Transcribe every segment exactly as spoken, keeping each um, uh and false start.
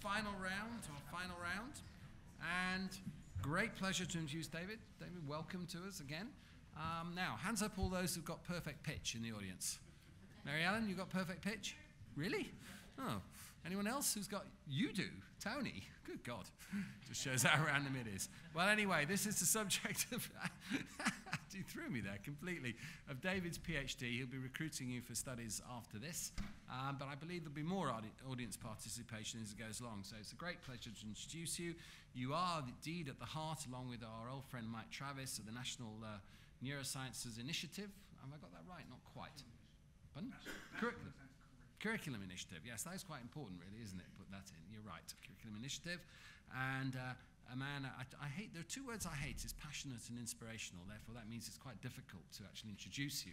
final round, our final round. And great pleasure to introduce David. David, welcome to us again. Um, now, hands up all those who've got perfect pitch in the audience. Mary Ellen, you got perfect pitch? Really? Oh. Anyone else who's got, you do, Tony. Good God. Just shows how random it is. Well, anyway, this is the subject of, you threw me there completely, of David's PhD. He'll be recruiting you for studies after this, um, but I believe there'll be more audience participation as it goes along. So it's a great pleasure to introduce you. You are indeed at the heart, along with our old friend Mike Travis of the National uh, Neurosciences Initiative. Have I got that right? Not quite. Pardon? Curriculum. Curriculum Initiative, yes, that is quite important, really, isn't it? Put that in, you're right, Curriculum Initiative. And uh, a man, I, I hate, there are two words I hate, is passionate and inspirational. Therefore, that means it's quite difficult to actually introduce you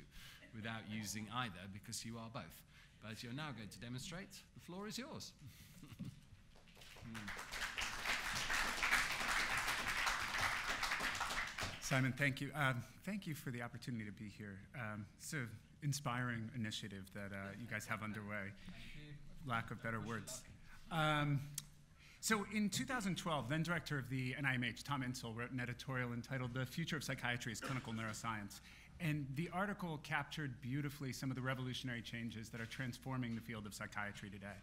without using either, because you are both. But you're now going to demonstrate. The floor is yours. Simon, thank you. Um, thank you for the opportunity to be here. Um, so. Inspiring initiative that uh, you guys have underway. Lack of better words. Um, so in two thousand twelve, then director of the N I M H, Tom Insel, wrote an editorial entitled "The Future of Psychiatry is Clinical Neuroscience." And the article captured beautifully some of the revolutionary changes that are transforming the field of psychiatry today.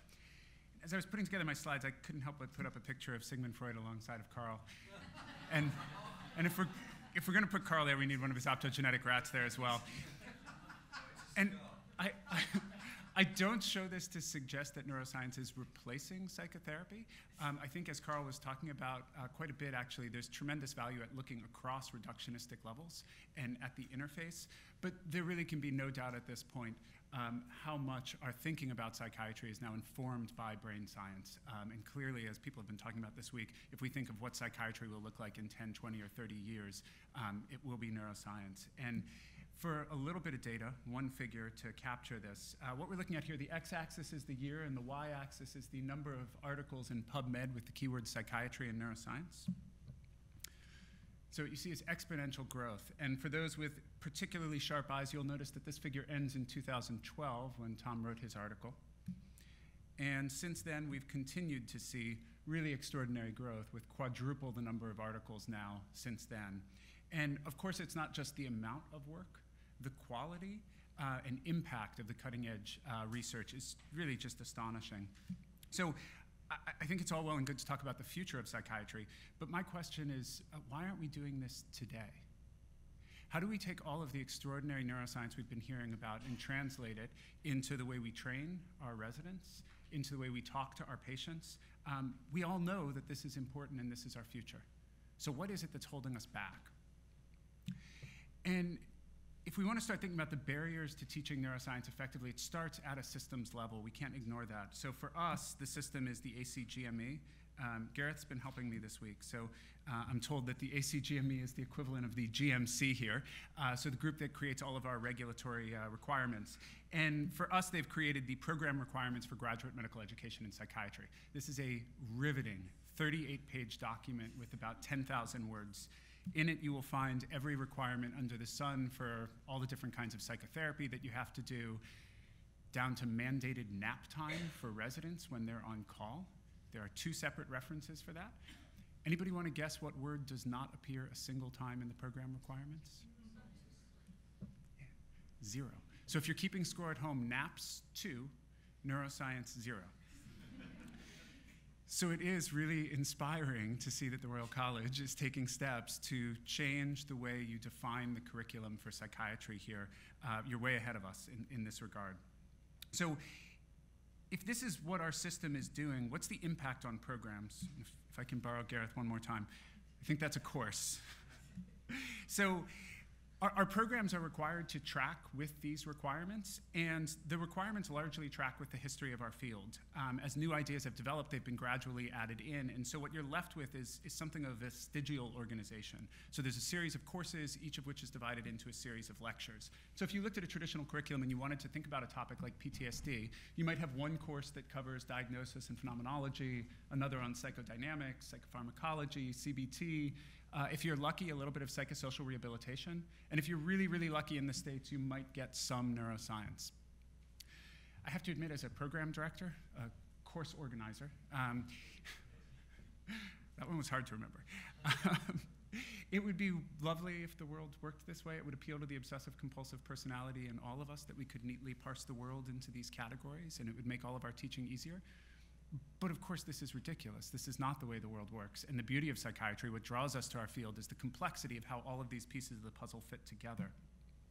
As I was putting together my slides, I couldn't help but put up a picture of Sigmund Freud alongside of Carl. And, and if we're, if we're going to put Carl there, we need one of his optogenetic rats there as well. And I, I, I don't show this to suggest that neuroscience is replacing psychotherapy. Um, I think, as Carl was talking about uh, quite a bit, actually, there's tremendous value at looking across reductionistic levels and at the interface. But there really can be no doubt at this point um, how much our thinking about psychiatry is now informed by brain science. Um, and clearly, as people have been talking about this week, if we think of what psychiatry will look like in ten, twenty, or thirty years, um, it will be neuroscience. And for a little bit of data, one figure to capture this, uh, what we're looking at here, the x-axis is the year and the y-axis is the number of articles in PubMed with the keywords psychiatry and neuroscience. So what you see is exponential growth. And for those with particularly sharp eyes, you'll notice that this figure ends in two thousand twelve when Tom wrote his article. And since then, we've continued to see really extraordinary growth with quadruple the number of articles now since then. And of course, it's not just the amount of work, the quality uh, and impact of the cutting edge uh, research is really just astonishing. So I, I think it's all well and good to talk about the future of psychiatry, but my question is, uh, why aren't we doing this today? How do we take all of the extraordinary neuroscience we've been hearing about and translate it into the way we train our residents, into the way we talk to our patients? Um, we all know that this is important and this is our future. So what is it that's holding us back? And if we want to start thinking about the barriers to teaching neuroscience effectively, it starts at a systems level. We can't ignore that. So for us, the system is the A C G M E. Um, Gareth's been helping me this week, so uh, I'm told that the A C G M E is the equivalent of the G M C here, uh, so the group that creates all of our regulatory uh, requirements. And for us, they've created the Program Requirements for Graduate Medical Education in Psychiatry. This is a riveting thirty-eight page document with about ten thousand words. In it, you will find every requirement under the sun for all the different kinds of psychotherapy that you have to do, down to mandated nap time for residents when they're on call. There are two separate references for that. Anybody want to guess what word does not appear a single time in the program requirements? Yeah, zero. So if you're keeping score at home, naps, two, neuroscience, zero. So it is really inspiring to see that the Royal College is taking steps to change the way you define the curriculum for psychiatry here. Uh, you're way ahead of us in, in this regard. So, if this is what our system is doing, what's the impact on programs? If, if I can borrow Gareth one more time. I think that's a course. So our, our programs are required to track with these requirements, and the requirements largely track with the history of our field. Um, as new ideas have developed, they've been gradually added in, and so what you're left with is, is something of a vestigial organization. So there's a series of courses, each of which is divided into a series of lectures. So if you looked at a traditional curriculum and you wanted to think about a topic like P T S D, you might have one course that covers diagnosis and phenomenology, another on psychodynamics, psychopharmacology, C B T, Uh, if you're lucky, a little bit of psychosocial rehabilitation. And if you're really, really lucky in the States, you might get some neuroscience. I have to admit, as a program director, a course organizer. Um, that one was hard to remember. Um, it would be lovely if the world worked this way. It would appeal to the obsessive compulsive personality in all of us that we could neatly parse the world into these categories, and it would make all of our teaching easier. But of course, this is ridiculous. This is not the way the world works. And the beauty of psychiatry, what draws us to our field, is the complexity of how all of these pieces of the puzzle fit together.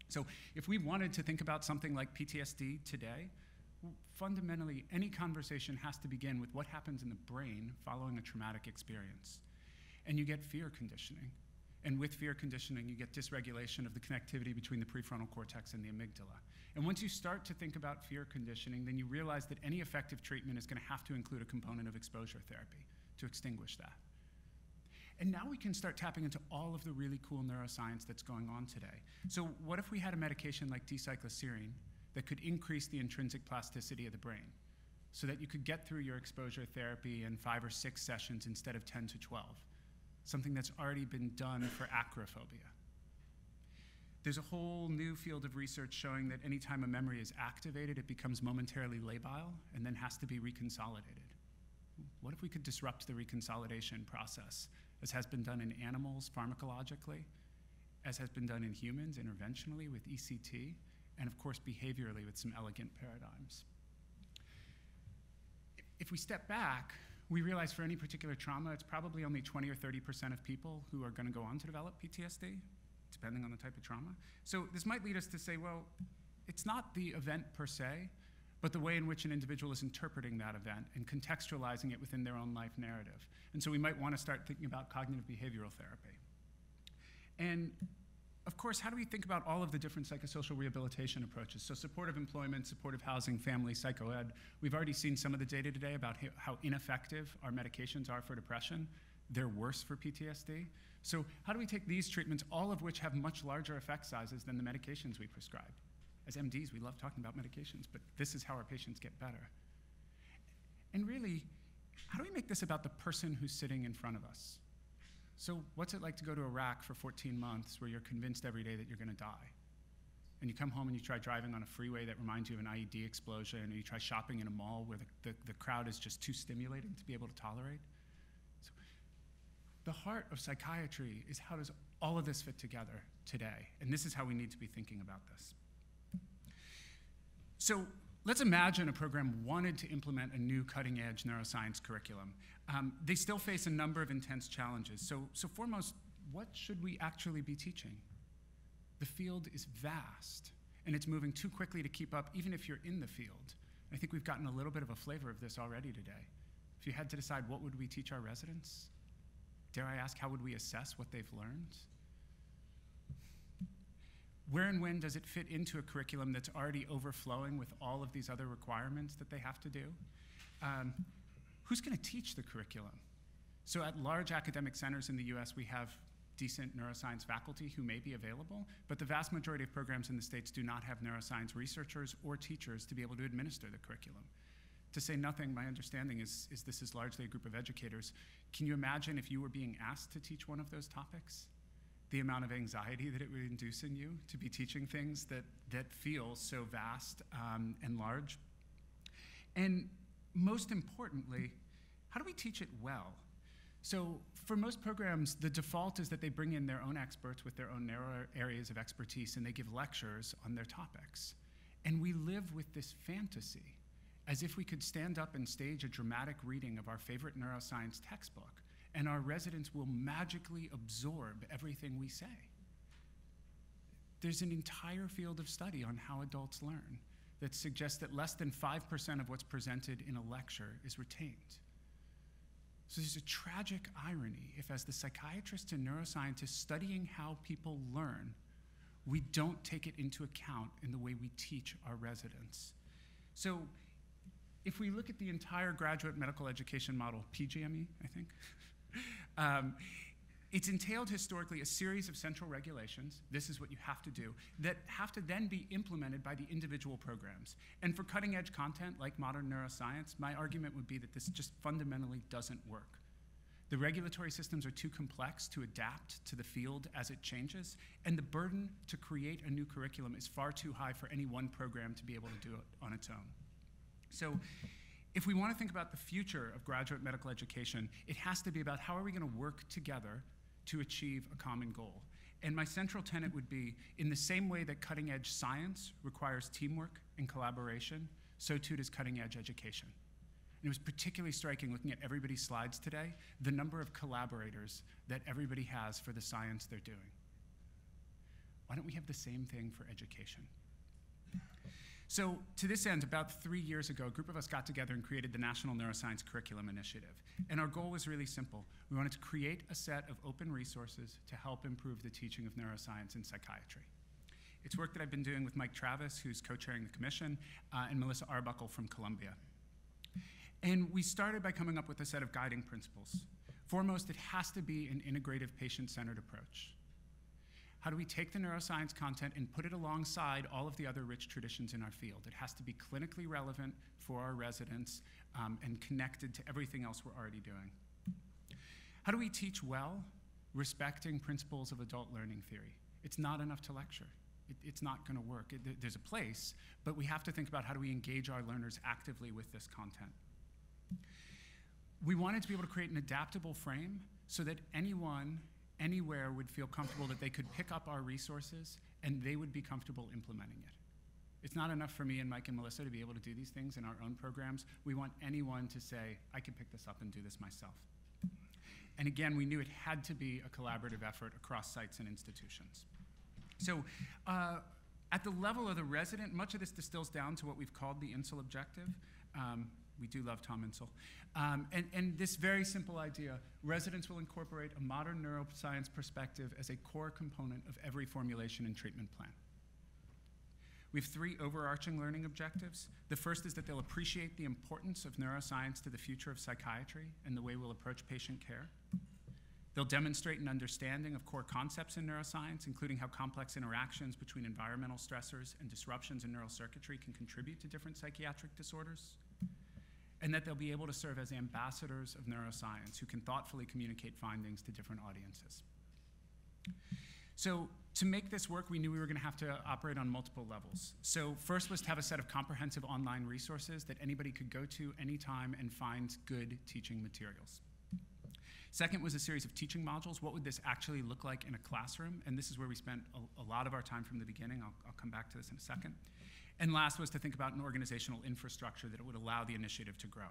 So if we wanted to think about something like P T S D today, well, fundamentally, any conversation has to begin with what happens in the brain following a traumatic experience. And you get fear conditioning. And with fear conditioning, you get dysregulation of the connectivity between the prefrontal cortex and the amygdala. And once you start to think about fear conditioning, then you realize that any effective treatment is going to have to include a component of exposure therapy to extinguish that. And now we can start tapping into all of the really cool neuroscience that's going on today. So what if we had a medication like D cycloserine that could increase the intrinsic plasticity of the brain so that you could get through your exposure therapy in five or six sessions instead of ten to twelve? Something that's already been done for acrophobia. There's a whole new field of research showing that anytime a memory is activated, it becomes momentarily labile and then has to be reconsolidated. What if we could disrupt the reconsolidation process, as has been done in animals pharmacologically, as has been done in humans interventionally with E C T, and of course behaviorally with some elegant paradigms? If we step back, we realize for any particular trauma, it's probably only twenty or thirty percent of people who are going to go on to develop P T S D, depending on the type of trauma. So this might lead us to say, well, it's not the event per se, but the way in which an individual is interpreting that event and contextualizing it within their own life narrative. And so we might want to start thinking about cognitive behavioral therapy. And of course, how do we think about all of the different psychosocial rehabilitation approaches? So supportive employment, supportive housing, family, psychoed. We've already seen some of the data today about how ineffective our medications are for depression. They're worse for P T S D. So how do we take these treatments, all of which have much larger effect sizes than the medications we prescribe? As M Ds, we love talking about medications, but this is how our patients get better. And really, how do we make this about the person who's sitting in front of us? So what's it like to go to Iraq for fourteen months where you're convinced every day that you're going to die? And you come home and you try driving on a freeway that reminds you of an I E D explosion, and you try shopping in a mall where the, the, the crowd is just too stimulating to be able to tolerate. So the heart of psychiatry is how does all of this fit together today? And this is how we need to be thinking about this. So let's imagine a program wanted to implement a new cutting-edge neuroscience curriculum. Um, they still face a number of intense challenges. So, so foremost, what should we actually be teaching? The field is vast, and it's moving too quickly to keep up, even if you're in the field. I think we've gotten a little bit of a flavor of this already today. If you had to decide what would we teach our residents, dare I ask, how would we assess what they've learned? Where and when does it fit into a curriculum that's already overflowing with all of these other requirements that they have to do? Um, who's going to teach the curriculum? So at large academic centers in the U S, we have decent neuroscience faculty who may be available, but the vast majority of programs in the States do not have neuroscience researchers or teachers to be able to administer the curriculum. To say nothing, my understanding is, is this is largely a group of educators. Can you imagine if you were being asked to teach one of those topics? The amount of anxiety that it would induce in you to be teaching things that, that feel so vast um, and large. And most importantly, how do we teach it well? So for most programs, the default is that they bring in their own experts with their own narrow areas of expertise, and they give lectures on their topics. And we live with this fantasy, as if we could stand up and stage a dramatic reading of our favorite neuroscience textbook, and our residents will magically absorb everything we say. There's an entire field of study on how adults learn that suggests that less than five percent of what's presented in a lecture is retained. So there's a tragic irony if, as the psychiatrists and neuroscientists studying how people learn, we don't take it into account in the way we teach our residents. So if we look at the entire graduate medical education model, P G M E, I think, Um, it's entailed historically a series of central regulations, this is what you have to do, that have to then be implemented by the individual programs. And for cutting edge content like modern neuroscience, my argument would be that this just fundamentally doesn't work. The regulatory systems are too complex to adapt to the field as it changes, and the burden to create a new curriculum is far too high for any one program to be able to do it on its own. So if we want to think about the future of graduate medical education, it has to be about how are we going to work together to achieve a common goal. And my central tenet would be, in the same way that cutting-edge science requires teamwork and collaboration, so too does cutting-edge education. And it was particularly striking looking at everybody's slides today, the number of collaborators that everybody has for the science they're doing. Why don't we have the same thing for education? So to this end, about three years ago, a group of us got together and created the National Neurosciences Curriculum Initiative. And our goal was really simple. We wanted to create a set of open resources to help improve the teaching of neuroscience and psychiatry. It's work that I've been doing with Mike Travis, who's co-chairing the commission, uh, and Melissa Arbuckle from Columbia. And we started by coming up with a set of guiding principles. Foremost, it has to be an integrative, patient-centered approach. How do we take the neuroscience content and put it alongside all of the other rich traditions in our field? It has to be clinically relevant for our residents um, and connected to everything else we're already doing. How do we teach well, respecting principles of adult learning theory? It's not enough to lecture. It, it's not going to work. It, there's a place, but we have to think about how do we engage our learners actively with this content. We wanted to be able to create an adaptable frame so that anyone, anywhere would feel comfortable that they could pick up our resources and they would be comfortable implementing it. It's not enough for me and Mike and Melissa to be able to do these things in our own programs. We want anyone to say, I can pick this up and do this myself. And again, we knew it had to be a collaborative effort across sites and institutions. So uh, at the level of the resident, much of this distills down to what we've called the Insel objective. Um, We do love Tom Insel. Um, and, and this very simple idea, residents will incorporate a modern neuroscience perspective as a core component of every formulation and treatment plan. We have three overarching learning objectives. The first is that they'll appreciate the importance of neuroscience to the future of psychiatry and the way we'll approach patient care. They'll demonstrate an understanding of core concepts in neuroscience, including how complex interactions between environmental stressors and disruptions in neural circuitry can contribute to different psychiatric disorders. And that they'll be able to serve as ambassadors of neuroscience who can thoughtfully communicate findings to different audiences. So to make this work, we knew we were going to have to operate on multiple levels. So first was to have a set of comprehensive online resources that anybody could go to anytime and find good teaching materials. Second was a series of teaching modules. What would this actually look like in a classroom? And this is where we spent a, a lot of our time from the beginning. I'll, I'll come back to this in a second. And last was to think about an organizational infrastructure that would allow the initiative to grow.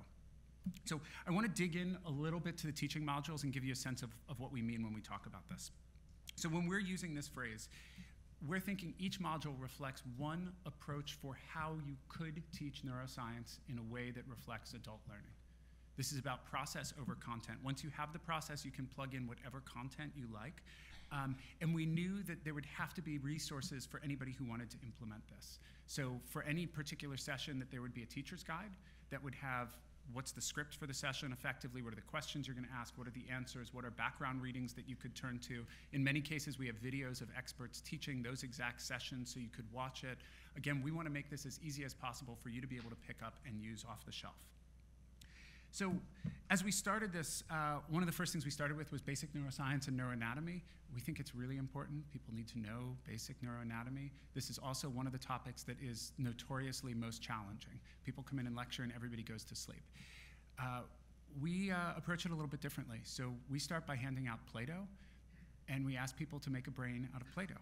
So I want to dig in a little bit to the teaching modules and give you a sense of, of what we mean when we talk about this. So when we're using this phrase, we're thinking each module reflects one approach for how you could teach neuroscience in a way that reflects adult learning. This is about process over content. Once you have the process, you can plug in whatever content you like. Um, and we knew that there would have to be resources for anybody who wanted to implement this. So for any particular session, that there would be a teacher's guide that would have what's the script for the session effectively, what are the questions you're going to ask, what are the answers, what are background readings that you could turn to. In many cases, we have videos of experts teaching those exact sessions so you could watch it. Again, we want to make this as easy as possible for you to be able to pick up and use off the shelf. So as we started this, uh, one of the first things we started with was basic neuroscience and neuroanatomy. We think it's really important. People need to know basic neuroanatomy. This is also one of the topics that is notoriously most challenging. People come in and lecture and everybody goes to sleep. Uh, we uh, approach it a little bit differently. So we start by handing out Play-Doh, and we ask people to make a brain out of Play-Doh.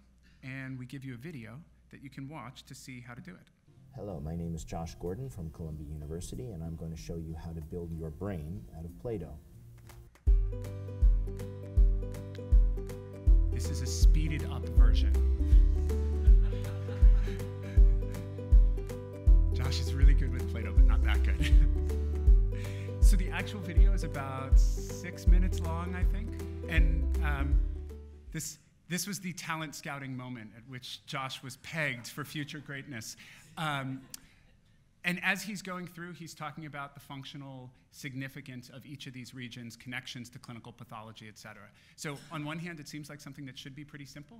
And we give you a video that you can watch to see how to do it. Hello, my name is Josh Gordon from Columbia University, and I'm going to show you how to build your brain out of Play-Doh. This is a speeded up version. Josh is really good with Play-Doh, but not that good. So the actual video is about six minutes long, I think, and um, this. This was the talent scouting moment at which Josh was pegged for future greatness. Um, and as he's going through, he's talking about the functional significance of each of these regions, connections to clinical pathology, et cetera. So on one hand, it seems like something that should be pretty simple.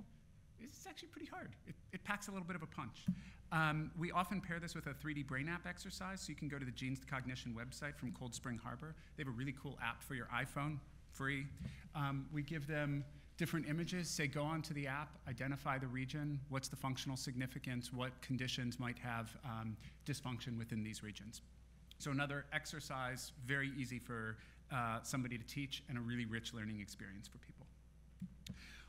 It's actually pretty hard. It, it packs a little bit of a punch. Um, we often pair this with a three D brain app exercise. So you can go to the Genes to Cognition website from Cold Spring Harbor. They have a really cool app for your iPhone, free. Um, we give them different images, say go onto the app, identify the region, what's the functional significance, what conditions might have um, dysfunction within these regions. So another exercise, very easy for uh, somebody to teach, and a really rich learning experience for people.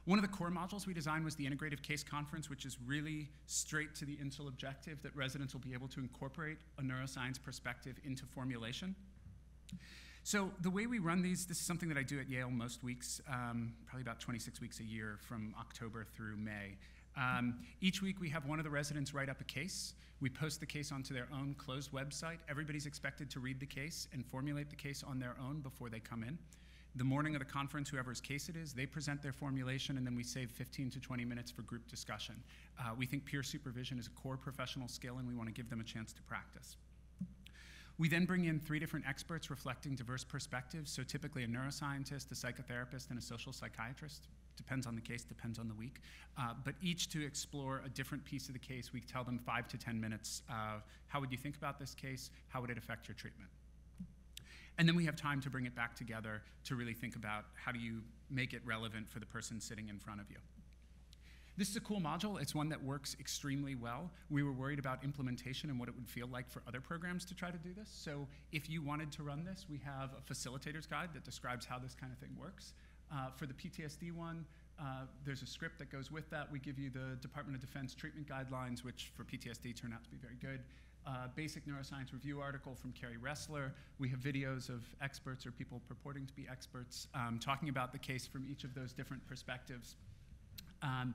One of the core modules we designed was the integrative case conference, which is really straight to the Insel objective, that residents will be able to incorporate a neuroscience perspective into formulation. So the way we run these, this is something that I do at Yale most weeks, um, probably about twenty-six weeks a year from October through May. Um, each week we have one of the residents write up a case. We post the case onto their own closed website. Everybody's expected to read the case and formulate the case on their own before they come in. The morning of the conference, whoever's case it is, they present their formulation, and then we save fifteen to twenty minutes for group discussion. Uh, we think peer supervision is a core professional skill, and we want to give them a chance to practice. We then bring in three different experts reflecting diverse perspectives, so typically a neuroscientist, a psychotherapist, and a social psychiatrist. Depends on the case, depends on the week. Uh, but each to explore a different piece of the case. We tell them five to ten minutes of uh, how would you think about this case? How would it affect your treatment? And then we have time to bring it back together to really think about how do you make it relevant for the person sitting in front of you. This is a cool module. It's one that works extremely well. We were worried about implementation and what it would feel like for other programs to try to do this. So if you wanted to run this, we have a facilitator's guide that describes how this kind of thing works. Uh, for the P T S D one, uh, there's a script that goes with that. We give you the Department of Defense treatment guidelines, which for P T S D turn out to be very good. Uh, basic neuroscience review article from Carrie Ressler. We have videos of experts or people purporting to be experts um, talking about the case from each of those different perspectives. Um,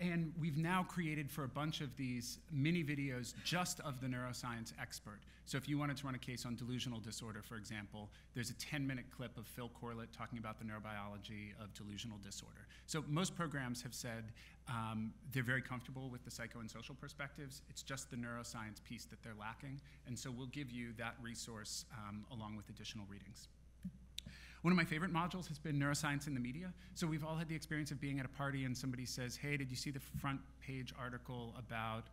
And we've now created for a bunch of these mini videos just of the neuroscience expert. So if you wanted to run a case on delusional disorder, for example, there's a ten minute clip of Phil Corlett talking about the neurobiology of delusional disorder. So most programs have said um, they're very comfortable with the psycho and social perspectives. It's just the neuroscience piece that they're lacking. And so we'll give you that resource um, along with additional readings. One of my favorite modules has been neuroscience in the media. So we've all had the experience of being at a party and somebody says, hey, did you see the front page article about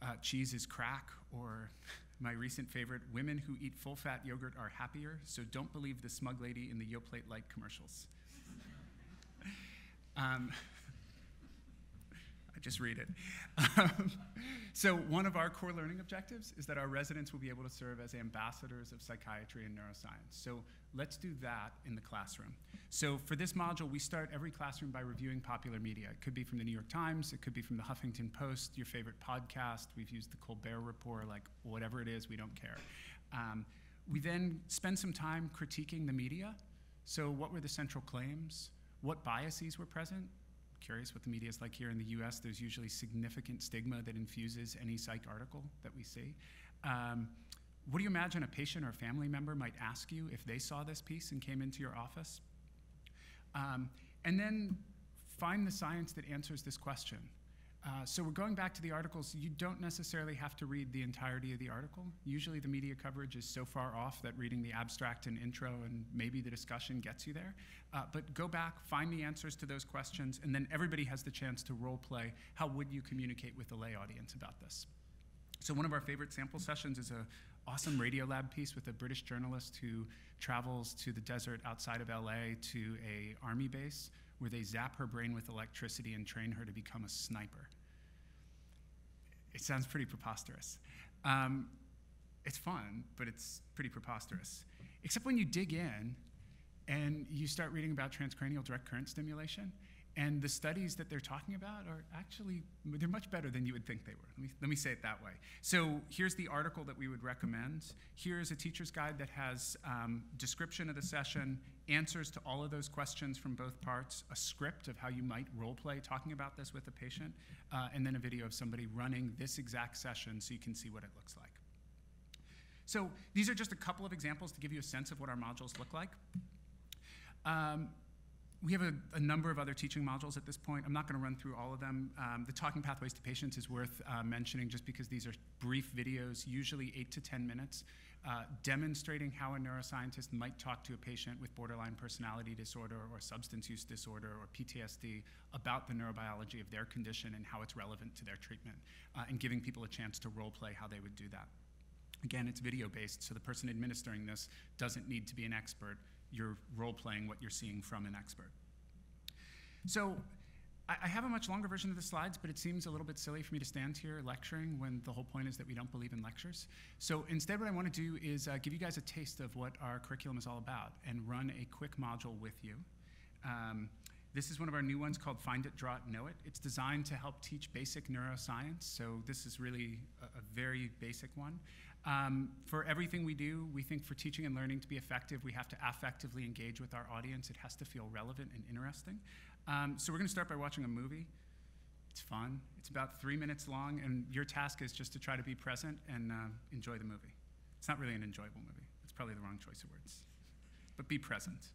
uh, cheese is crack? Or my recent favorite, women who eat full-fat yogurt are happier, so don't believe the smug lady in the Yoplait Light commercials. um, Just read it. Um, so one of our core learning objectives is that our residents will be able to serve as ambassadors of psychiatry and neuroscience. So let's do that in the classroom. So for this module, we start every classroom by reviewing popular media. It could be from the New York Times. It could be from the Huffington Post, your favorite podcast. We've used the Colbert Report, like whatever it is, we don't care. Um, we then spend some time critiquing the media. So what were the central claims? What biases were present? Curious what the media is like here in the U S. There's usually significant stigma that infuses any psych article that we see. Um, what do you imagine a patient or family member might ask you if they saw this piece and came into your office? Um, and then find the science that answers this question. Uh, so we're going back to the articles. You don't necessarily have to read the entirety of the article. Usually the media coverage is so far off that reading the abstract and intro and maybe the discussion gets you there. Uh, but go back, find the answers to those questions, and then everybody has the chance to role play. How would you communicate with the lay audience about this? So one of our favorite sample sessions is a awesome Radiolab piece with a British journalist who travels to the desert outside of L A to a army base, where they zap her brain with electricity and train her to become a sniper. It sounds pretty preposterous. Um, it's fun, but it's pretty preposterous. Except when you dig in and you start reading about transcranial direct current stimulation, and the studies that they're talking about are actually, they're much better than you would think they were. Let me, let me say it that way. So here's the article that we would recommend. Here's a teacher's guide that has um, description of the session, answers to all of those questions from both parts, a script of how you might role play talking about this with a patient, uh, and then a video of somebody running this exact session so you can see what it looks like. So these are just a couple of examples to give you a sense of what our modules look like. Um, We have a, a number of other teaching modules at this point. I'm not going to run through all of them. Um, the Talking Pathways to Patients is worth uh, mentioning just because these are brief videos, usually eight to ten minutes, uh, demonstrating how a neuroscientist might talk to a patient with borderline personality disorder or substance use disorder or P T S D about the neurobiology of their condition and how it's relevant to their treatment, uh, and giving people a chance to role play how they would do that. Again, it's video-based, so the person administering this doesn't need to be an expert. You're role-playing what you're seeing from an expert. So I, I have a much longer version of the slides, but it seems a little bit silly for me to stand here lecturing when the whole point is that we don't believe in lectures. So instead what I want to do is uh, give you guys a taste of what our curriculum is all about and run a quick module with you. Um, This is one of our new ones called Find It, Draw It, Know It. It's designed to help teach basic neuroscience, so this is really a, a very basic one. Um, for everything we do, we think for teaching and learning to be effective, we have to affectively engage with our audience. It has to feel relevant and interesting. Um, so we're gonna start by watching a movie. It's fun, it's about three minutes long, and your task is just to try to be present and uh, enjoy the movie. It's not really an enjoyable movie. That's probably the wrong choice of words, but be present.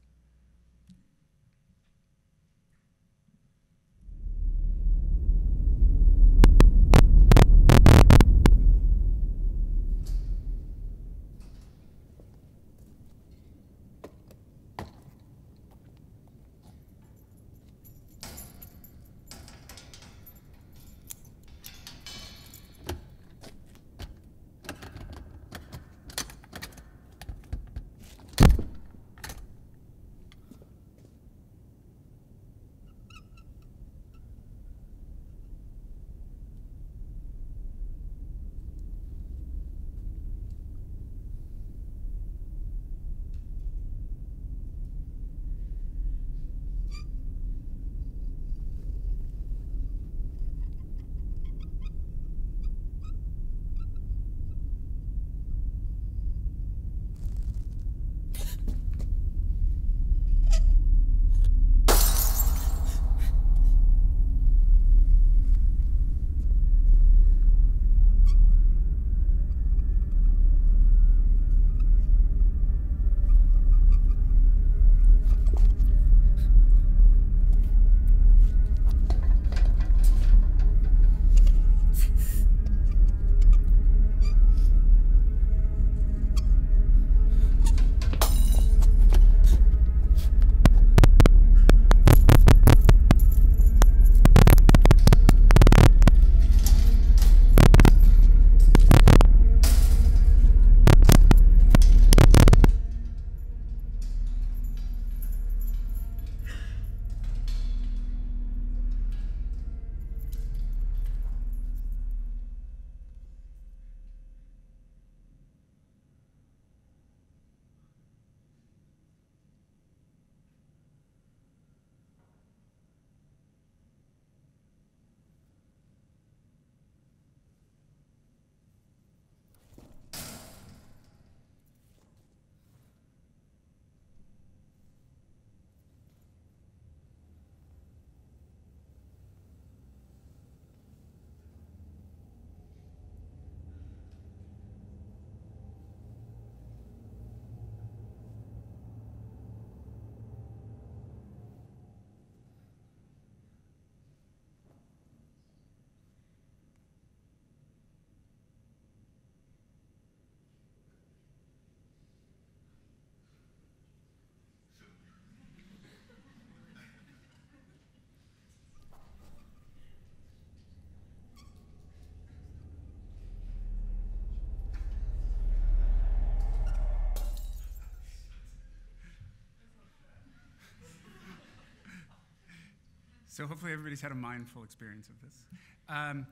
So hopefully everybody's had a mindful experience of this. Um,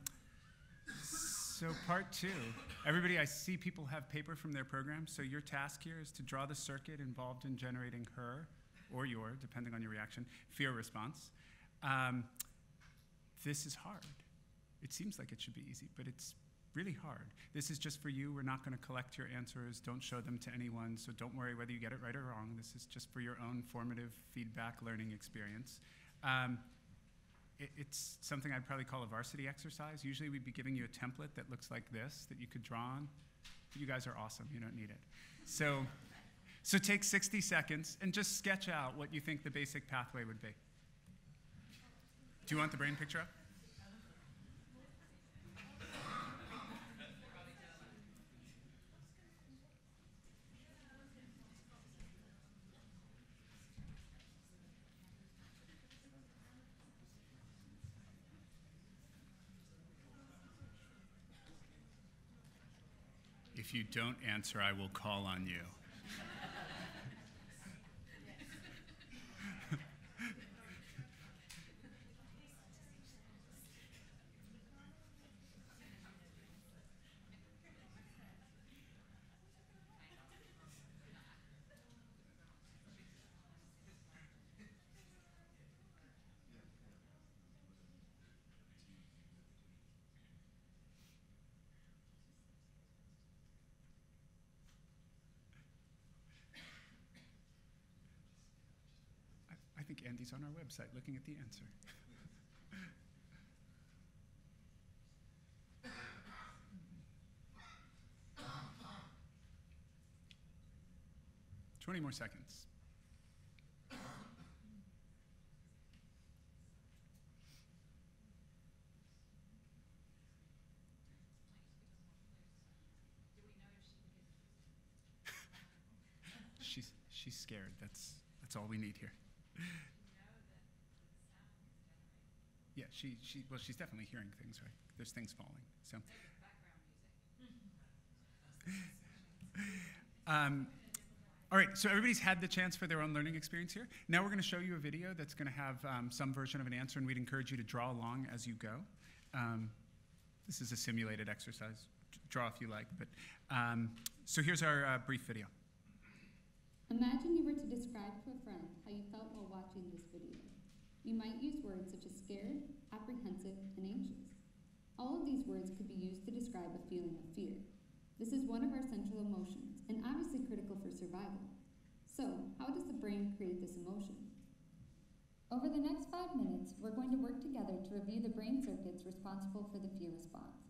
so part two, everybody, I see people have paper from their program, so your task here is to draw the circuit involved in generating her, or your, depending on your reaction, fear response. Um, this is hard. It seems like it should be easy, but it's really hard. This is just for you. We're not gonna collect your answers. Don't show them to anyone, so don't worry whether you get it right or wrong. This is just for your own formative feedback learning experience. Um, It's something I'd probably call a varsity exercise. Usually we'd be giving you a template that looks like this that you could draw on. But you guys are awesome, you don't need it. So, so take sixty seconds and just sketch out what you think the basic pathway would be. Do you want the brain picture up? If you don't answer, I will call on you. think Andy's on our website looking at the answer. twenty more seconds. she's she's scared. That's that's all we need here. Yeah, she she well she's definitely hearing things, right? There's things falling. So um, all right, so everybody's had the chance for their own learning experience here. Now we're going to show you a video that's going to have um, some version of an answer, and we'd encourage you to draw along as you go. Um, this is a simulated exercise. Draw if you like. But um, so here's our uh, brief video. Imagine you were to describe to a friend how you felt while watching this video. You might use words such as scared, apprehensive, and anxious. All of these words could be used to describe a feeling of fear. This is one of our central emotions, and obviously critical for survival. So, how does the brain create this emotion? Over the next five minutes, we're going to work together to review the brain circuits responsible for the fear response.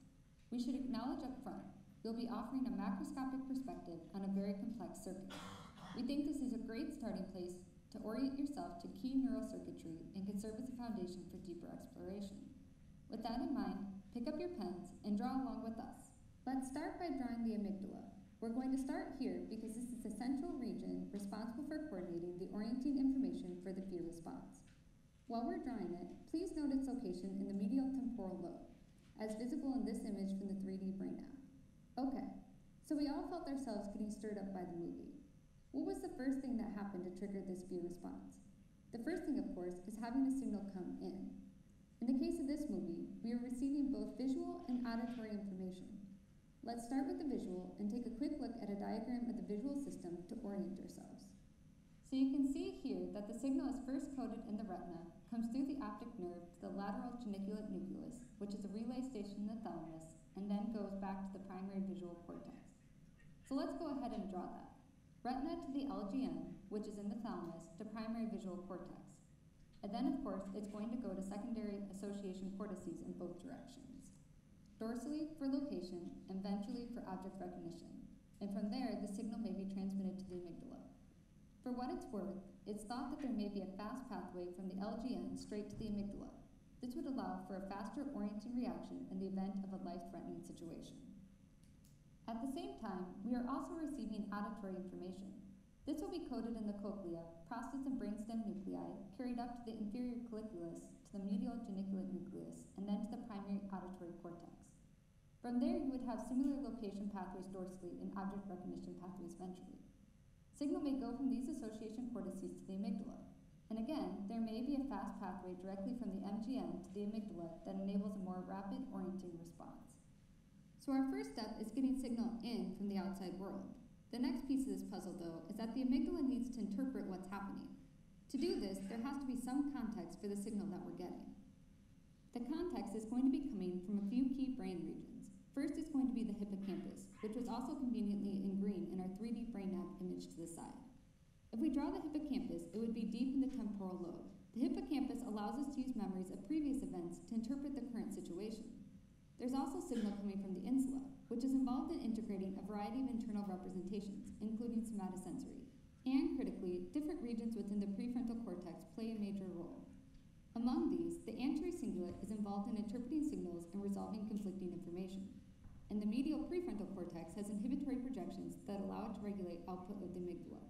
We should acknowledge up front, we'll be offering a macroscopic perspective on a very complex circuit. We think this is a great starting place to orient yourself to key neural circuitry and can serve as a foundation for deeper exploration. With that in mind, pick up your pens and draw along with us. Let's start by drawing the amygdala. We're going to start here because this is the central region responsible for coordinating the orienting information for the fear response. While we're drawing it, please note its location in the medial temporal lobe, as visible in this image from the three D brain app. Okay, so we all felt ourselves getting stirred up by the movie. What was the first thing that happened to trigger this fear response? The first thing, of course, is having a signal come in. In the case of this movie, we are receiving both visual and auditory information. Let's start with the visual and take a quick look at a diagram of the visual system to orient ourselves. So you can see here that the signal is first coded in the retina, comes through the optic nerve to the lateral geniculate nucleus, which is a relay station in the thalamus, and then goes back to the primary visual cortex. So let's go ahead and draw that. Retina to the L G N, which is in the thalamus, to primary visual cortex. And then, of course, it's going to go to secondary association cortices in both directions. Dorsally for location, and ventrally for object recognition. And from there, the signal may be transmitted to the amygdala. For what it's worth, it's thought that there may be a fast pathway from the L G N straight to the amygdala. This would allow for a faster orienting reaction in the event of a life-threatening situation. At the same time, we are also receiving auditory information. This will be coded in the cochlea, processed in brainstem nuclei, carried up to the inferior colliculus, to the medial geniculate nucleus, and then to the primary auditory cortex. From there, you would have similar location pathways dorsally and object recognition pathways ventrally. Signal may go from these association cortices to the amygdala. And again, there may be a fast pathway directly from the M G N to the amygdala that enables a more rapid orienting response. So our first step is getting signal in from the outside world. The next piece of this puzzle, though, is that the amygdala needs to interpret what's happening. To do this, there has to be some context for the signal that we're getting. The context is going to be coming from a few key brain regions. First is going to be the hippocampus, which was also conveniently in green in our three D brain app image to the side. If we draw the hippocampus, it would be deep in the temporal lobe. The hippocampus allows us to use memories of previous events to interpret the current situation. There's also signal coming from the insula, which is involved in integrating a variety of internal representations, including somatosensory. And critically, different regions within the prefrontal cortex play a major role. Among these, the anterior cingulate is involved in interpreting signals and resolving conflicting information. And the medial prefrontal cortex has inhibitory projections that allow it to regulate output of the amygdala.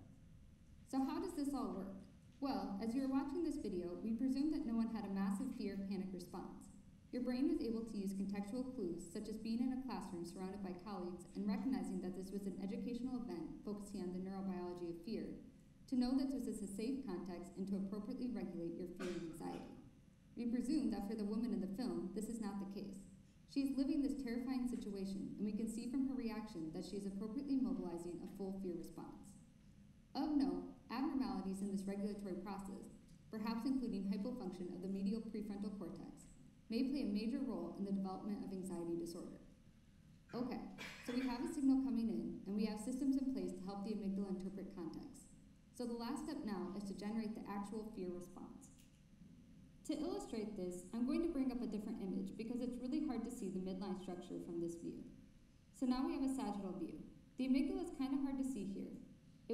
So how does this all work? Well, as you were watching this video, we presumed that no one had a massive fear-panic response. Your brain was able to use contextual clues, such as being in a classroom surrounded by colleagues and recognizing that this was an educational event focusing on the neurobiology of fear, to know that this is a safe context and to appropriately regulate your fear and anxiety. We presume that for the woman in the film, this is not the case. She is living this terrifying situation, and we can see from her reaction that she is appropriately mobilizing a full fear response. Of note, abnormalities in this regulatory process, perhaps including hypofunction of the medial prefrontal cortex, may play a major role in the development of anxiety disorder. Okay, so we have a signal coming in, and we have systems in place to help the amygdala interpret context. So the last step now is to generate the actual fear response. To illustrate this, I'm going to bring up a different image because it's really hard to see the midline structure from this view. So now we have a sagittal view. The amygdala is kind of hard to see here.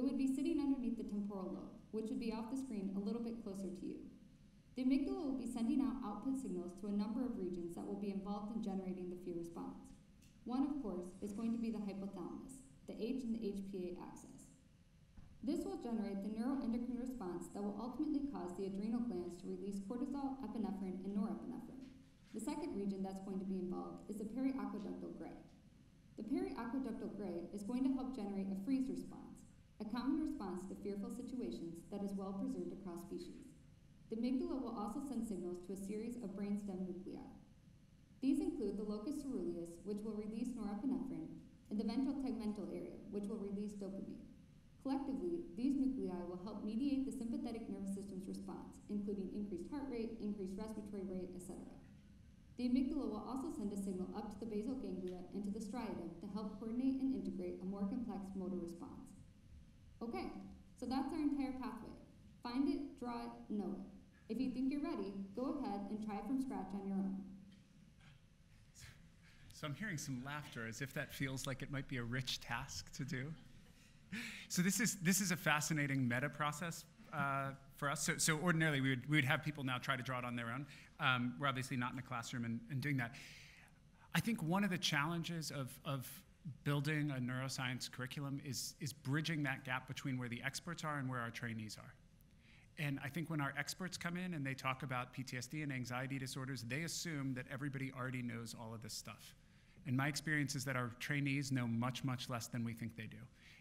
It would be sitting underneath the temporal lobe, which would be off the screen a little bit closer to you. The amygdala will be sending out output signals to a number of regions that will be involved in generating the fear response. One, of course, is going to be the hypothalamus, the H and the H P A axis. This will generate the neuroendocrine response that will ultimately cause the adrenal glands to release cortisol, epinephrine, and norepinephrine. The second region that's going to be involved is the periaqueductal gray. The periaqueductal gray is going to help generate a freeze response, a common response to fearful situations that is well preserved across species. The amygdala will also send signals to a series of brainstem nuclei. These include the locus coeruleus, which will release norepinephrine, and the ventral tegmental area, which will release dopamine. Collectively, these nuclei will help mediate the sympathetic nervous system's response, including increased heart rate, increased respiratory rate, et cetera. The amygdala will also send a signal up to the basal ganglia and to the striatum to help coordinate and integrate a more complex motor response. Okay, so that's our entire pathway. Find it, draw it, know it. If you think you're ready, go ahead and try from scratch on your own. So I'm hearing some laughter as if that feels like it might be a rich task to do. So this is, this is a fascinating meta process uh, for us. So, so ordinarily, we would, we would have people now try to draw it on their own. Um, we're obviously not in a classroom and, and doing that. I think one of the challenges of, of building a neuroscience curriculum is, is bridging that gap between where the experts are and where our trainees are. And I think when our experts come in and they talk about P T S D and anxiety disorders, they assume that everybody already knows all of this stuff. And my experience is that our trainees know much, much less than we think they do.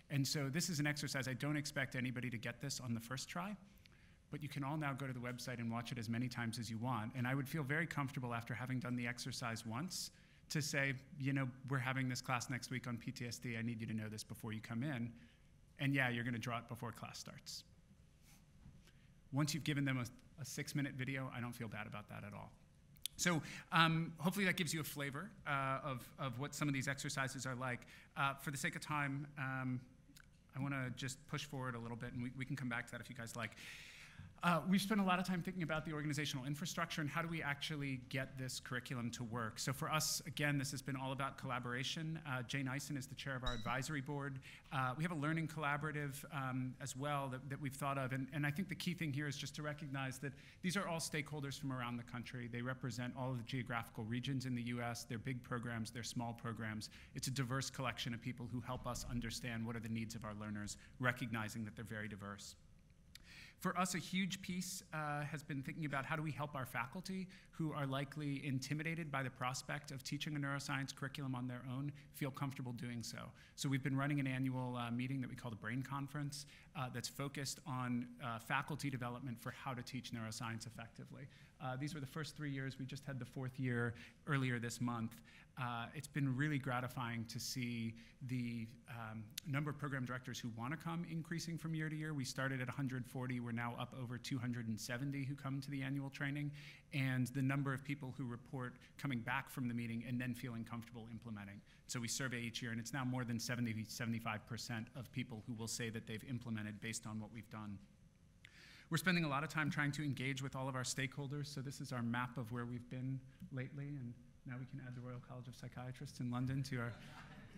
And so this is an exercise. I don't expect anybody to get this on the first try, but you can all now go to the website and watch it as many times as you want. And I would feel very comfortable after having done the exercise once to say, you know, we're having this class next week on P T S D. I need you to know this before you come in. And yeah, you're going to draw it before class starts. Once you've given them a, a six-minute video, I don't feel bad about that at all. So um, hopefully that gives you a flavor uh, of, of what some of these exercises are like. Uh, for the sake of time, um, I want to just push forward a little bit, and we, we can come back to that if you guys like. Uh, we've spent a lot of time thinking about the organizational infrastructure and how do we actually get this curriculum to work. So for us, again, this has been all about collaboration. Uh, Jane Eisen is the chair of our advisory board. Uh, we have a learning collaborative um, as well that, that we've thought of. And, and I think the key thing here is just to recognize that these are all stakeholders from around the country. They represent all of the geographical regions in the U S. They're big programs. They're small programs. It's a diverse collection of people who help us understand what are the needs of our learners, recognizing that they're very diverse. For us, a huge piece uh, has been thinking about how do we help our faculty who are likely intimidated by the prospect of teaching a neuroscience curriculum on their own feel comfortable doing so. So we've been running an annual uh, meeting that we call the Brain Conference uh, that's focused on uh, faculty development for how to teach neuroscience effectively. Uh, these were the first three years. We just had the fourth year earlier this month. Uh, it's been really gratifying to see the um, number of program directors who want to come increasing from year to year. We started at one hundred forty. We're now up over two hundred seventy who come to the annual training, and the number of people who report coming back from the meeting and then feeling comfortable implementing. So we survey each year, and it's now more than seventy, seventy-five percent of people who will say that they've implemented based on what we've done. We're spending a lot of time trying to engage with all of our stakeholders. So this is our map of where we've been lately, and now we can add the Royal College of Psychiatrists in London to our,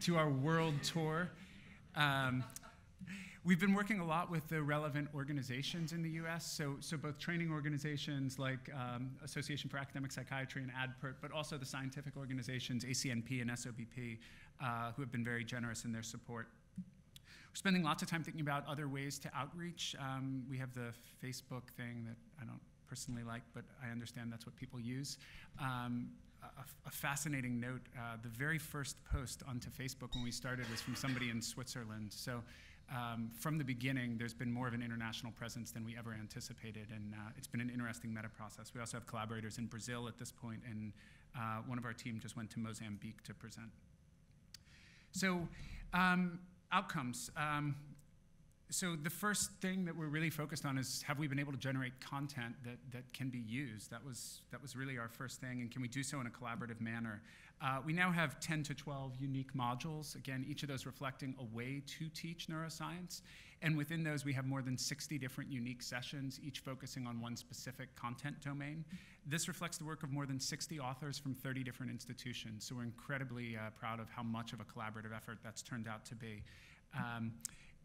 to our world tour. Um, We've been working a lot with the relevant organizations in the U S, so, so both training organizations like um, Association for Academic Psychiatry and ADPERT, but also the scientific organizations, A C N P and S O B P, uh, who have been very generous in their support. We're spending lots of time thinking about other ways to outreach. Um, we have the Facebook thing that I don't personally like, but I understand that's what people use. Um, A, a fascinating note, uh, the very first post onto Facebook when we started was from somebody in Switzerland. So um, from the beginning, there's been more of an international presence than we ever anticipated, and uh, it's been an interesting meta process. We also have collaborators in Brazil at this point, and uh, one of our team just went to Mozambique to present. So um, outcomes. Um, So the first thing that we're really focused on is, have we been able to generate content that, that can be used? That was, that was really our first thing, and can we do so in a collaborative manner? Uh, we now have ten to twelve unique modules, again, each of those reflecting a way to teach neuroscience. And within those, we have more than sixty different unique sessions, each focusing on one specific content domain. This reflects the work of more than sixty authors from thirty different institutions, so we're incredibly uh, proud of how much of a collaborative effort that's turned out to be. Um,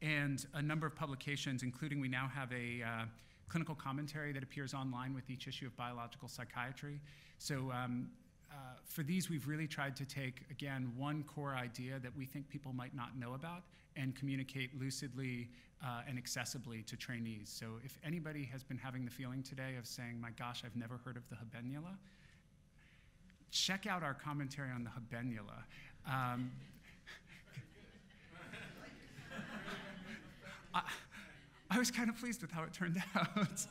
and a number of publications, including we now have a uh, clinical commentary that appears online with each issue of Biological Psychiatry. So um, uh, for these, we've really tried to take, again, one core idea that we think people might not know about and communicate lucidly uh, and accessibly to trainees. So if anybody has been having the feeling today of saying, my gosh, I've never heard of the habenula, check out our commentary on the habenula. Um, I, I was kind of pleased with how it turned out.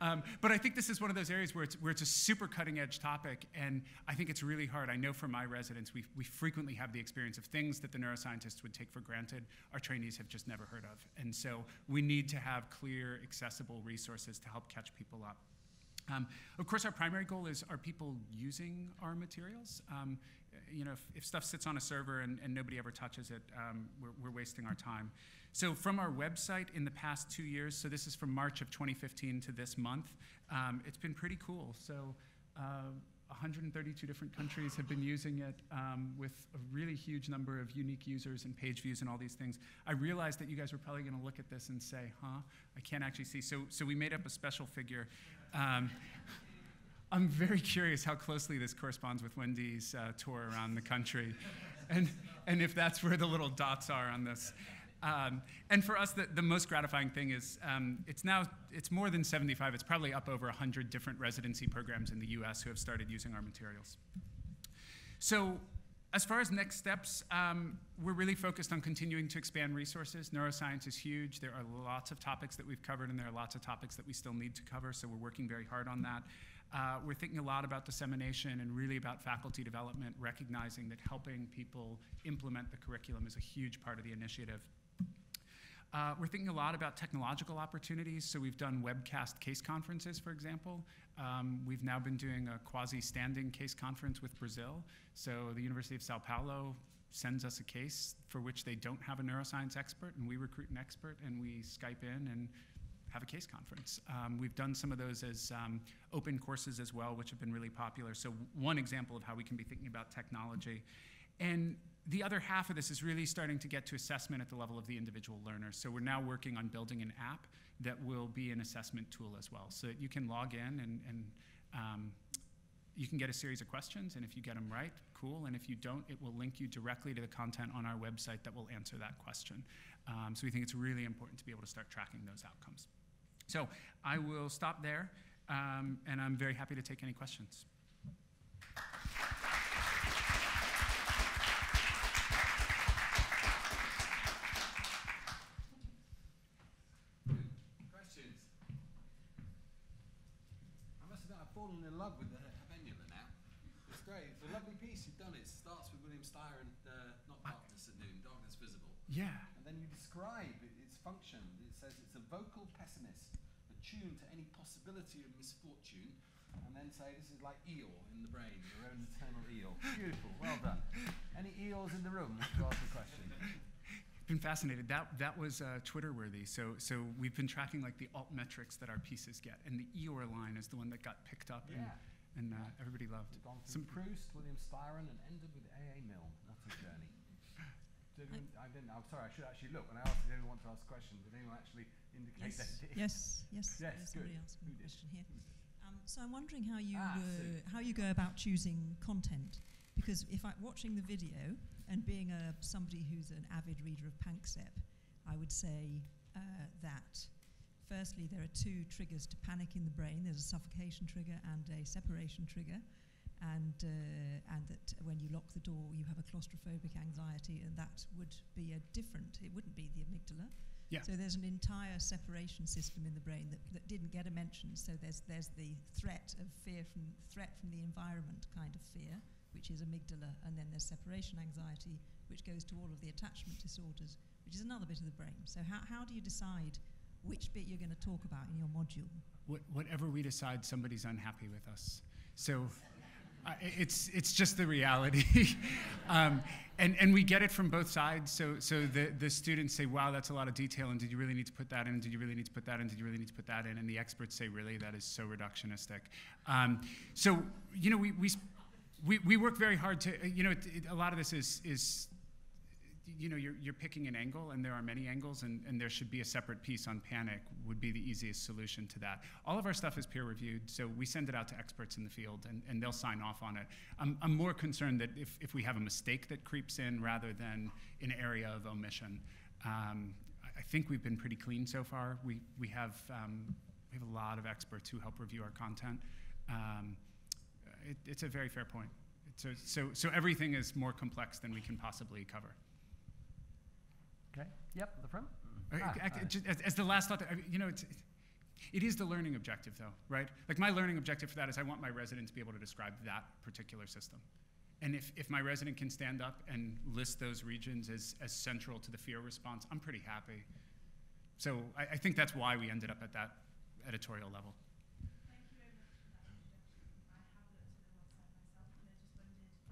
um, but I think this is one of those areas where it's, where it's a super cutting edge topic, and I think it's really hard. I know for my residents, we, we frequently have the experience of things that the neuroscientists would take for granted, our trainees have just never heard of. And so we need to have clear, accessible resources to help catch people up. Um, of course, our primary goal is, are people using our materials? Um, you know, if, if stuff sits on a server and, and nobody ever touches it, um, we're, we're wasting our time. So from our website in the past two years, so this is from March of twenty fifteen to this month, um, it's been pretty cool. So uh, one hundred thirty-two different countries have been using it um, with a really huge number of unique users and page views and all these things. I realized that you guys were probably gonna look at this and say, huh, I can't actually see. So, so we made up a special figure. Um, I'm very curious how closely this corresponds with Wendy's uh, tour around the country and, and if that's where the little dots are on this. Um, and for us, the, the most gratifying thing is um, it's now, it's more than seventy-five, it's probably up over one hundred different residency programs in the U S who have started using our materials. So as far as next steps, um, we're really focused on continuing to expand resources. Neuroscience is huge. There are lots of topics that we've covered, and there are lots of topics that we still need to cover, so we're working very hard on that. Uh, we're thinking a lot about dissemination and really about faculty development, recognizing that helping people implement the curriculum is a huge part of the initiative. Uh, we're thinking a lot about technological opportunities, so we've done webcast case conferences, for example. Um, we've now been doing a quasi-standing case conference with Brazil. So the University of Sao Paulo sends us a case for which they don't have a neuroscience expert, and we recruit an expert, and we Skype in and have a case conference. Um, we've done some of those as um, open courses as well, which have been really popular. So one example of how we can be thinking about technology. And the other half of this is really starting to get to assessment at the level of the individual learner. So we're now working on building an app that will be an assessment tool as well, so that you can log in and, and um, you can get a series of questions, and if you get them right, cool, and if you don't, it will link you directly to the content on our website that will answer that question. Um, so we think it's really important to be able to start tracking those outcomes. So I will stop there, um, and I'm very happy to take any questions. In love with the habenula now. It's great. It's a lovely piece. You've done it. It starts with William Styron, uh, Not Darkness at Noon, Darkness Visible. Yeah. And then you describe its function. It says it's a vocal pessimist, attuned to any possibility of misfortune, and then say this is like Eeyore in the brain, your own eternal Eeyore. Beautiful. Well done. Any Eeyores in the room to ask a question? Been fascinated. That that was uh, Twitter-worthy. So so we've been tracking like the alt metrics that our pieces get, and the Eeyore line is the one that got picked up, yeah. and and uh, everybody loved. We've gone through Some Proust, William Styron, and ended with A A Milne. That's a journey. Did anyone, I didn't. I'm sorry. I should actually look. When I asked, did anyone want to ask a question? Did anyone actually indicate yes. that? It yes. Yes. Yes. yes good. Who did? Question here. Um, so I'm wondering how you ah, were, so. how you go about choosing content, because if I'm watching the video. And being a, somebody who's an avid reader of PANCSEP, I would say uh, that firstly there are two triggers to panic in the brain. There's a suffocation trigger and a separation trigger, and, uh, and that when you lock the door you have a claustrophobic anxiety, and that would be a different, it wouldn't be the amygdala. Yeah. So there's an entire separation system in the brain that, that didn't get a mention, so there's, there's the threat of fear from, threat from the environment kind of fear, which is amygdala, and then there's separation anxiety, which goes to all of the attachment disorders, which is another bit of the brain. So how, how do you decide which bit you're going to talk about in your module? What, whatever we decide, somebody's unhappy with us. So uh, it's, it's just the reality. um, and, and we get it from both sides. So, so the, the students say, wow, that's a lot of detail. And did you really need to put that in? Did you really need to put that in? Did you really need to put that in? And the experts say, really, that is so reductionistic. Um, so, you know, we, we, we, we work very hard to, you know, it, it, a lot of this is, is you know, you're, you're picking an angle, and there are many angles, and, and there should be a separate piece on panic would be the easiest solution to that. All of our stuff is peer-reviewed, so we send it out to experts in the field, and, and they'll sign off on it. I'm, I'm more concerned that if, if we have a mistake that creeps in rather than an area of omission. Um, I think we've been pretty clean so far. We, we, have, um, we have a lot of experts who help review our content. Um, it, it's a very fair point. So, so, so everything is more complex than we can possibly cover. Okay. Yep. The front. Ah, as, as the last thought, you know, it's, it is the learning objective, though, right? Like my learning objective for that is I want my resident to be able to describe that particular system, and if if my resident can stand up and list those regions as as central to the fear response, I'm pretty happy. So I, I think that's why we ended up at that editorial level.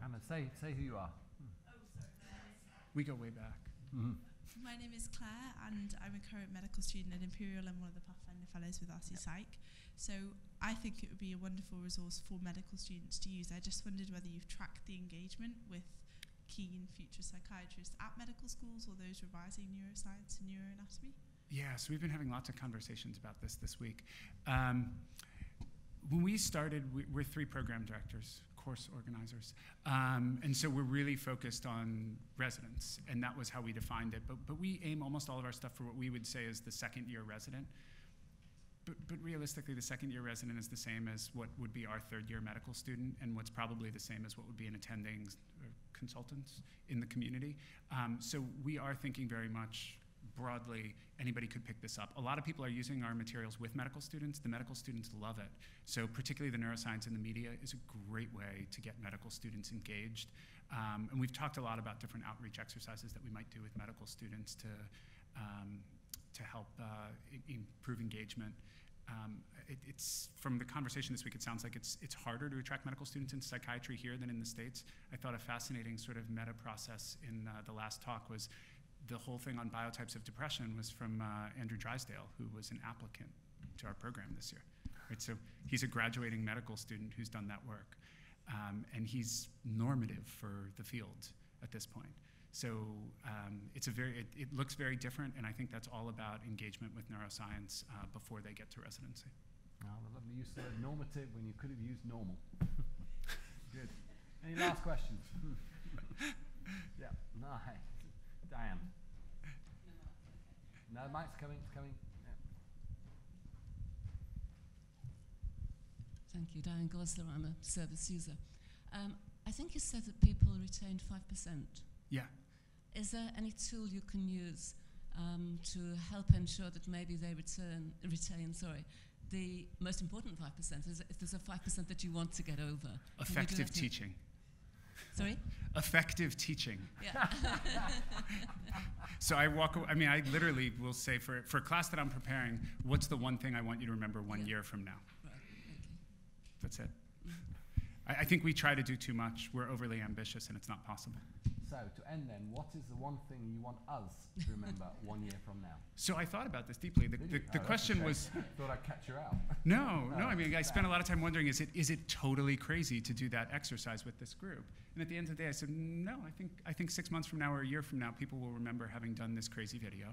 Anna, say say who you are. Hmm. Oh, sorry. We go way back. Mm-hmm. My name is Claire, and I'm a current medical student at Imperial and one of the Pathfinder Fellows with R C Psych. So I think it would be a wonderful resource for medical students to use. I just wondered whether you've tracked the engagement with keen future psychiatrists at medical schools or those revising neuroscience and neuroanatomy. Yeah, so we've been having lots of conversations about this this week. Um, when we started, we, we're three program directors, course organizers. Um, and so we're really focused on residents, and that was how we defined it. But, but we aim almost all of our stuff for what we would say is the second year resident. But, but realistically, the second year resident is the same as what would be our third year medical student, and what's probably the same as what would be an attending or consultants in the community. Um, so we are thinking very much broadly, anybody could pick this up. A lot of people are using our materials with medical students. The medical students love it. So particularly the neuroscience and the media is a great way to get medical students engaged. Um, and we've talked a lot about different outreach exercises that we might do with medical students to, um, to help uh, improve engagement. Um, it, it's, from the conversation this week, it sounds like it's, it's harder to attract medical students into psychiatry here than in the States. I thought a fascinating sort of meta process in uh, the last talk was the whole thing on biotypes of depression was from uh, Andrew Drysdale, who was an applicant to our program this year. Right, so he's a graduating medical student who's done that work. Um, and he's normative for the field at this point. So um, it's a very, it, it looks very different, and I think that's all about engagement with neuroscience uh, before they get to residency. Oh, I love the use of normative when you could have used normal. Good. Any last questions? Yeah, nice. Diane. No, Mike's coming. It's coming. Yeah. Thank you, Diane Gosler. I'm a service user. Um, I think you said that people retained five percent. Yeah. Is there any tool you can use um, to help ensure that maybe they return retain? Sorry, the most important five percent is if there's a five percent that you want to get over. Effective teaching. Sorry? Effective teaching. Yeah. So I walk away, I mean, I literally will say for, for a class that I'm preparing, what's the one thing I want you to remember one yeah. year from now? Right. Okay. That's it. I, I think we try to do too much. We're overly ambitious, and it's not possible. So to end then, what is the one thing you want us to remember one year from now? So I thought about this deeply. The, the, the oh, question was... Thought I'd catch you out. No, no, no, I mean, I spent a lot of time wondering, is it is it totally crazy to do that exercise with this group? And at the end of the day, I said, no, I think, I think six months from now or a year from now, people will remember having done this crazy video,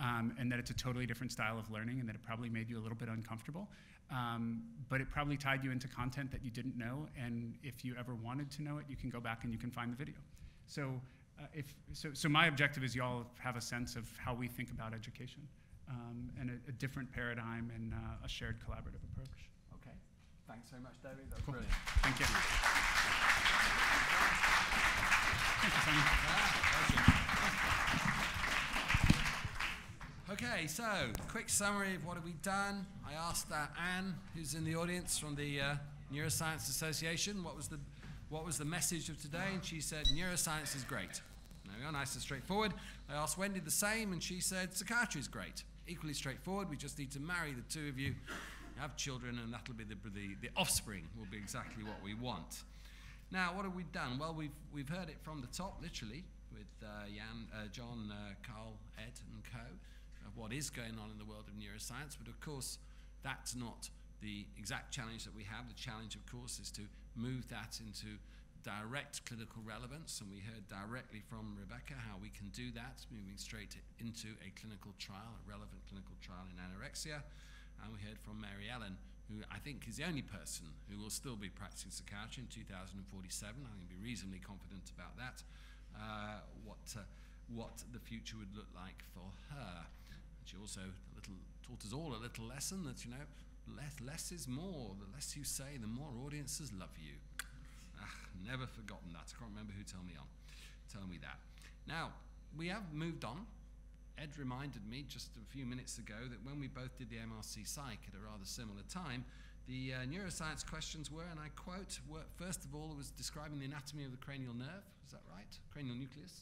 um, and that it's a totally different style of learning, and that it probably made you a little bit uncomfortable. Um, but it probably tied you into content that you didn't know, and if you ever wanted to know it, you can go back and you can find the video. So, uh, if, so, so my objective is y'all have a sense of how we think about education um, and a, a different paradigm and uh, a shared collaborative approach. Okay. Thanks so much, David. That was cool. Brilliant. Thank you. Thank you, Simon. Ah, okay, so quick summary of what have we done. I asked that Anne, who's in the audience from the uh, Neuroscience Association, what was the What was the message of today? And she said, neuroscience is great. There we are, nice and straightforward. I asked Wendy the same, and she said psychiatry is great. Equally straightforward, we just need to marry the two of you, have children, and that'll be the, the, the offspring will be exactly what we want. Now, what have we done? Well, we've, we've heard it from the top, literally, with uh, Jan, uh, John, uh, Carl, Ed, and co, of what is going on in the world of neuroscience. But of course, that's not the exact challenge that we have. The challenge, of course, is to move that into direct clinical relevance, and we heard directly from Rebecca how we can do that, moving straight into a clinical trial, a relevant clinical trial in anorexia. And we heard from Mary Ellen, who I think is the only person who will still be practicing psychiatry in two thousand forty-seven. I can be reasonably confident about that, uh, what, uh, what the future would look like for her. And she also a little, taught us all a little lesson that, you know, less, less is more. The less you say, the more audiences love you. Ah, never forgotten that. I can't remember who told me on, told me that. Now, we have moved on. Ed reminded me just a few minutes ago that when we both did the M R C Psych at a rather similar time, the uh, neuroscience questions were, and I quote, were, first of all, it was describing the anatomy of the cranial nerve. Is that right? Cranial nucleus?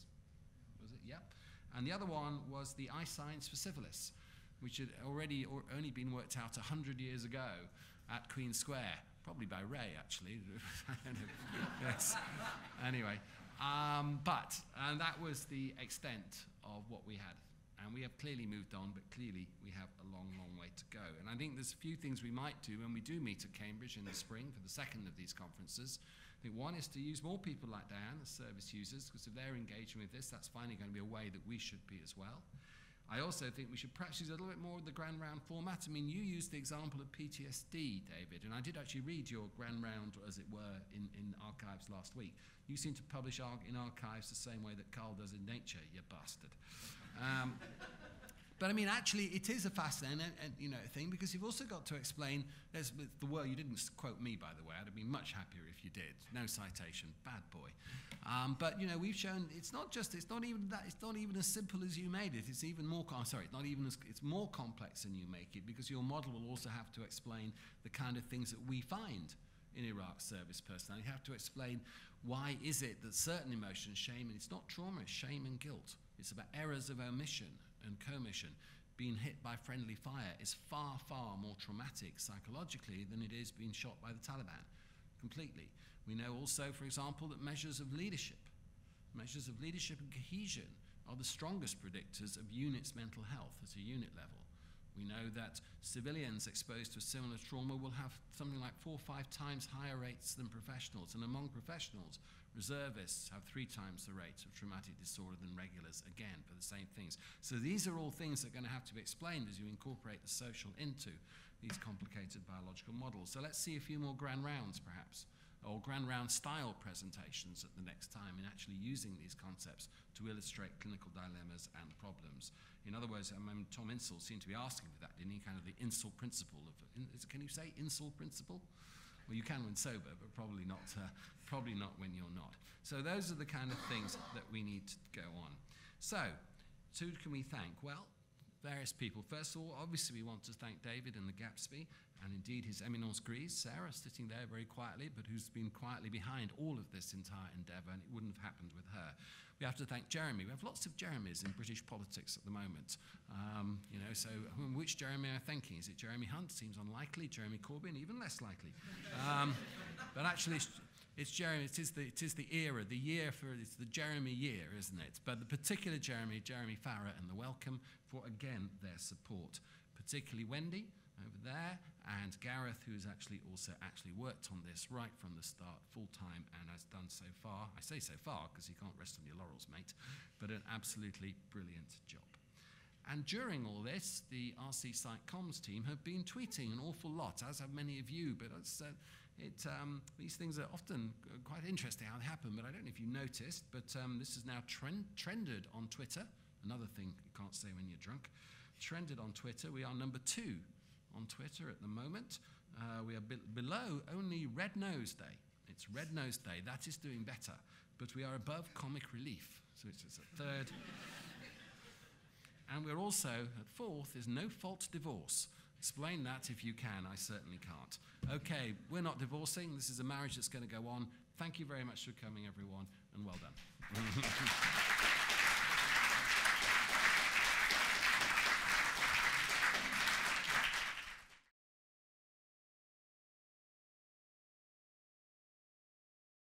Was it? Yep. And the other one was the eye signs for syphilis, which had already or only been worked out one hundred years ago at Queen Square. Probably by Ray, actually. I don't know. Yes. Anyway, um, but and that was the extent of what we had. And we have clearly moved on, but clearly we have a long, long way to go. And I think there's a few things we might do when we do meet at Cambridge in the spring for the second of these conferences. I think one is to use more people like Diane as service users, because if they're engaging with this, that's finally going to be a way that we should be as well. I also think we should perhaps use a little bit more of the grand round format. I mean, you used the example of P T S D, David, and I did actually read your grand round, as it were, in, in Archives last week. You seem to publish ar in Archives the same way that Carl does in Nature, you bastard. Um, but I mean, actually, it is a fascinating and, and, you know, thing, because you've also got to explain, there's the word, you didn't quote me, by the way. I'd have been much happier if you did. No citation, bad boy. Um, but, you know, we've shown it's not just, it's not even that, it's not even as simple as you made it. It's even more, I'm sorry, it's not even as, it's more complex than you make it, because your model will also have to explain the kind of things that we find in Iraq's service personnel. You have to explain why is it that certain emotions, shame, and it's not trauma, it's shame and guilt. It's about errors of omission and commission. Being hit by friendly fire is far, far more traumatic psychologically than it is being shot by the Taliban, completely. We know also, for example, that measures of leadership, measures of leadership and cohesion are the strongest predictors of units' mental health at a unit level. We know that civilians exposed to a similar trauma will have something like four or five times higher rates than professionals, and among professionals, reservists have three times the rate of traumatic disorder than regulars, again, for the same things. So these are all things that are going to have to be explained as you incorporate the social into these complicated biological models. So let's see a few more grand rounds, perhaps, or grand round style presentations at the next time in actually using these concepts to illustrate clinical dilemmas and problems. In other words, I mean, Tom Insel seemed to be asking for that, didn't he? Kind of the Insel principle of, in, is, can you say Insel principle? Well, you can when sober, but probably not, uh, probably not when you're not. So those are the kind of things that we need to go on. So, who can we thank? Well, various people. First of all, obviously we want to thank David and the Gatsby, and indeed his eminence grise, Sarah, sitting there very quietly, but who's been quietly behind all of this entire endeavour, and it wouldn't have happened with her. We have to thank Jeremy. We have lots of Jeremies in British politics at the moment. Um, you know, so which Jeremy am I thanking? Is it Jeremy Hunt? Seems unlikely. Jeremy Corbyn? Even less likely. Um, but actually, it's, it's Jeremy. It is the it is the era, the year for it's the Jeremy year, isn't it? But the particular Jeremy, Jeremy Farrar, and the Welcome for again. Again, their support, particularly Wendy over there and Gareth, who's actually also actually worked on this right from the start, full time, and has done so far. I say so far because you can't rest on your laurels, mate, but an absolutely brilliant job. And during all this, the R C Psych Comms team have been tweeting an awful lot, as have many of you, but it's, uh, it, um, these things are often quite interesting how they happen, but I don't know if you noticed, but um, this is now trend trended on Twitter. Another thing you can't say when you're drunk. Trended on Twitter. We are number two on Twitter at the moment. Uh, we are be below only Red Nose Day. It's Red Nose Day. That is doing better. But we are above Comic Relief. So it's, it's at third. And we're also at fourth is No Fault Divorce. Explain that if you can. I certainly can't. Okay, we're not divorcing. This is a marriage that's going to go on. Thank you very much for coming, everyone, and well done.